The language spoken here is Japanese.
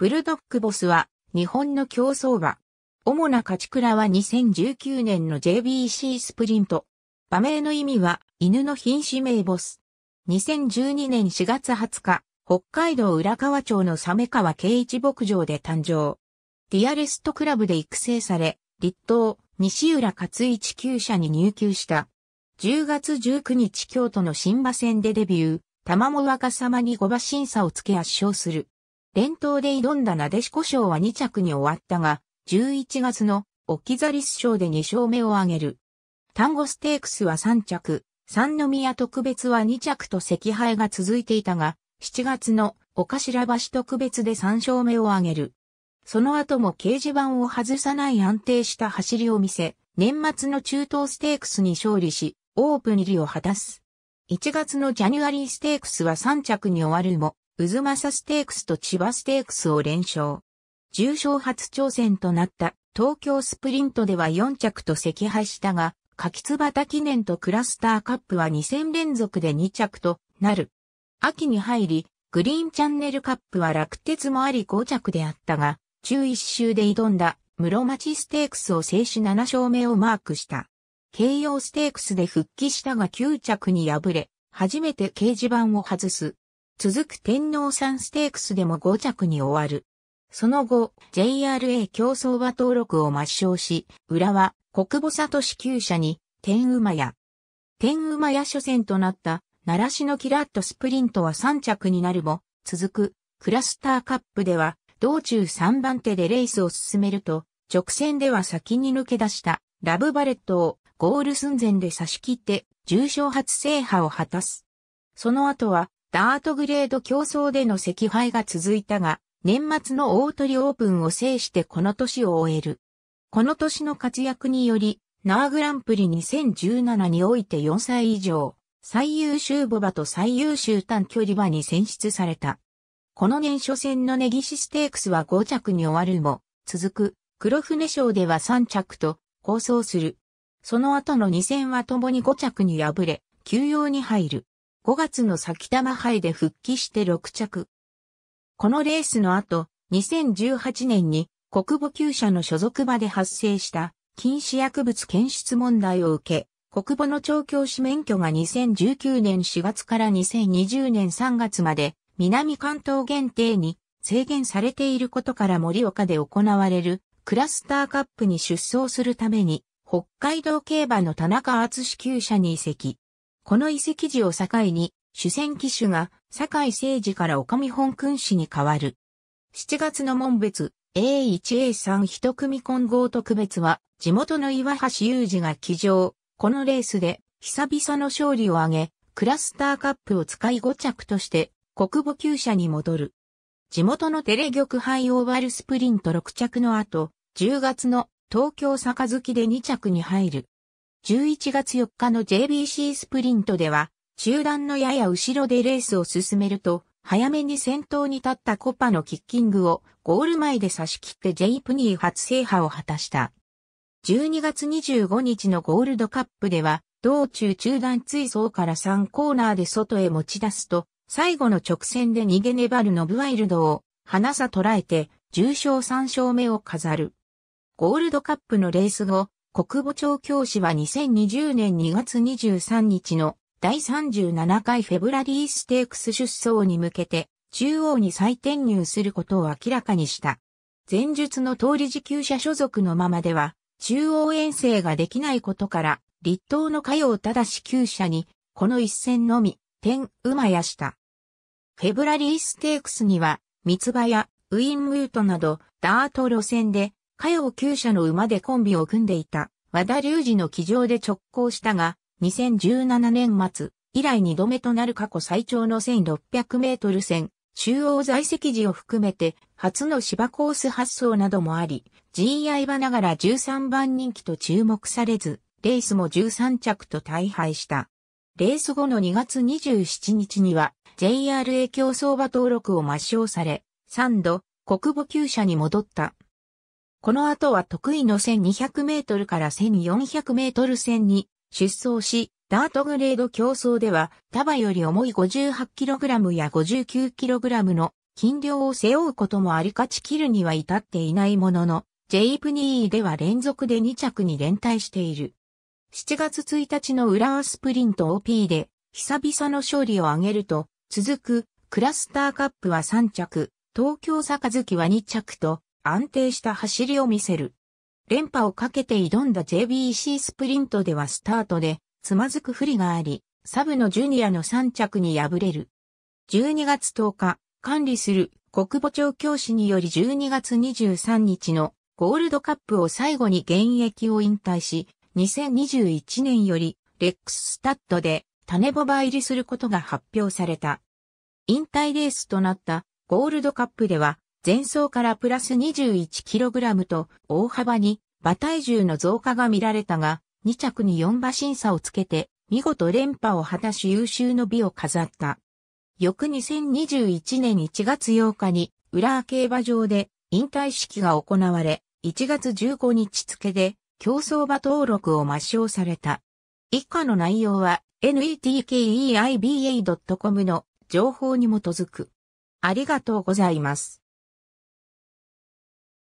ブルドックボスは日本の競走馬。主な勝ち鞍は2019年の JBC スプリント。馬名の意味は犬の品種名ボス。2012年4月20日、北海道浦河町の鮫川慶一牧場で誕生。ディアレストクラブで育成され、栗東、西浦勝一厩舎に入厩した。10月19日京都の新馬戦でデビュー、玉藻若様に5馬身差をつけ圧勝する。連投で挑んだなでしこ賞は2着に終わったが、11月のオキザリス賞で2勝目を挙げる。丹後ステークスは3着、三宮特別は2着と惜敗が続いていたが、7月の御頭橋特別で3勝目を挙げる。その後も掲示板を外さない安定した走りを見せ、年末の中東ステークスに勝利し、オープン入りを果たす。1月のジャニュアリーステークスは3着に終わるも、太秦ステークスと千葉ステークスを連勝。重賞初挑戦となった東京スプリントでは4着と惜敗したが、柿津畑記念とクラスターカップは2戦連続で2着となる。秋に入り、グリーンチャンネルカップは落鉄もあり5着であったが、中1週で挑んだ室町ステークスを制し7勝目をマークした。京葉ステークスで復帰したが9着に敗れ、初めて掲示板を外す。続く天王山ステークスでも5着に終わる。その後、JRA 競走馬登録を抹消し、浦和、小久保聡厩舎に、天馬屋初戦となった、習志野キラットスプリントは3着になるも、続く、クラスターカップでは、道中3番手でレースを進めると、直線では先に抜け出した、ラブバレットを、ゴール寸前で差し切って、重賞初制覇を果たす。その後は、ダートグレード競争での惜敗が続いたが、年末の大鳥オープンを制してこの年を終える。この年の活躍により、ナーグランプリ2017において4歳以上、最優秀牡馬と最優秀短距離馬に選出された。この年初戦の根岸ステークスは5着に終わるも、続く、黒船賞では3着と、好走する。その後の2戦はともに5着に敗れ、休養に入る。5月の埼玉杯で復帰して6着。このレースの後、2018年に小久保厩舎の所属馬で発生した禁止薬物検出問題を受け、小久保の調教師免許が2019年4月から2020年3月まで南関東限定に制限されていることから盛岡で行われるクラスターカップに出走するために北海道競馬の田中敦厩舎に移籍。この移籍時を境に主戦騎手が坂井誠二から岡見本勲氏に変わる。7月の門別 A1A3 一組混合特別は地元の岩橋裕二が騎乗。このレースで久々の勝利を挙げ、クラスターカップを使い5着として小久保厩舎に戻る。地元のテレ玉杯オーバルスプリント6着の後、10月の東京盃で2着に入る。11月4日の JBC スプリントでは、集団のやや後ろでレースを進めると、早めに先頭に立ったコパのキッキングをゴール前で差し切って J プニー初制覇を果たした。12月25日のゴールドカップでは、道中中団追走から3コーナーで外へ持ち出すと、最後の直線で逃げ粘るノブワイルドを、花さ捉えて、重賞3勝目を飾る。ゴールドカップのレース後、小久保調教師は2020年2月23日の第37回フェブラリーステークス出走に向けて中央に再転入することを明らかにした。前述の通り厩舎所属のままでは中央遠征ができないことから栗東の嘉陽忠厩舎にこの一戦のみ天馬屋した。フェブラリーステークスには三つ葉やウィンムートなどダート路線で嘉陽厩舎の馬でコンビを組んでいた和田龍二の騎乗で直行したが、2017年末以来2度目となる過去最長の1600メートル戦、中央在籍時を含めて初の芝コース発走などもあり、GI 馬ながら13番人気と注目されず、レースも13着と大敗した。レース後の2月27日には JRA 競走馬登録を抹消され、3度小久保厩舎に戻った。この後は得意の1200メートルから1400メートル戦に出走し、ダートグレード競争では、他馬より重い 58kg や 59kg の禁漁を背負うこともあり勝ち切るには至っていないものの、J.P.E. では連続で2着に連帯している。7月1日の浦和スプリント OP で、久々の勝利を挙げると、続く、クラスターカップは3着、東京杯は2着と、安定した走りを見せる。連覇をかけて挑んだ JBC スプリントではスタートで、つまずく不利があり、サブのジュニアの3着に敗れる。12月10日、管理する国保調教師により12月23日のゴールドカップを最後に現役を引退し、2021年よりレックススタッドで種牡馬入りすることが発表された。引退レースとなったゴールドカップでは、前走からプラス 21kg と大幅に馬体重の増加が見られたが、2着に4馬身差をつけて、見事連覇を果たし優秀の美を飾った。翌2021年1月8日に浦和競馬場で引退式が行われ、1月15日付で競走馬登録を抹消された。以下の内容は netkeiba.com の情報に基づく。ありがとうございます。